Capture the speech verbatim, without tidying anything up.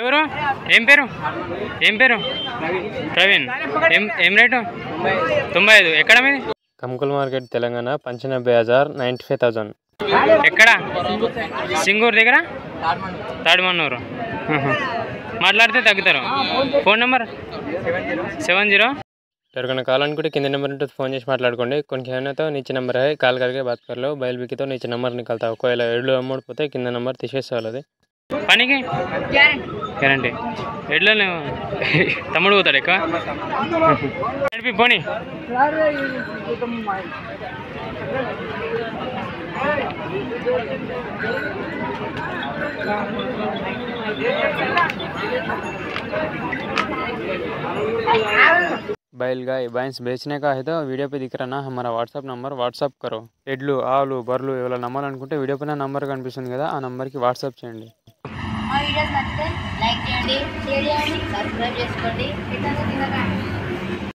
ఎవరు ఏం పేరు ఏం పేరు ప్రవీణ్ ఏం రేటు తొంభై ఐదు ఎక్కడ మీది కమకల్ మార్కెట్ తెలంగాణ పచానబ్బే హజార్ తొంభై ఐదు వేలు ఎక్కడ సింగూరు దగ్గర తాడమన్నూరు మాట్లాడితే తగ్గుతారు ఫోన్ నంబర్ सेवन जीरो ఎవరికైనా కావాలనుకుంటే కింద నెంబర్ ఉంటుంది ఫోన్ చేసి మాట్లాడుకోండి కొంచెమైనాతో నీచే నెంబర్ హై కాల్ करके बात कर लो बैल बिकी तो नीचे नंबर निकलता है ఒకవేళ ఎడ్లు అమ్ముడుపోతే కింద నెంబర్ తీసేసే వాళ్ళది पानी की ग्यारंटी एड्ल तमड़ होता है पोनी बैल गाय भैंस बेचने का है तो वीडियो पे दिख रहा ना हमारा व्हाट्सअप नंबर व्हाट्सअप करो एड्लू आलू बर्लू इवाला नम्मालनुकुंटे वीडियो पे नंबर कनिपिस्तुंदी कदा आ नंबर की व्हाट्सअप चेयंडी మా వీడియోస్ నచ్చితే లైక్ చేయండి, షేర్ చేయండి, సబ్స్క్రైబ్ చేసుకోండి.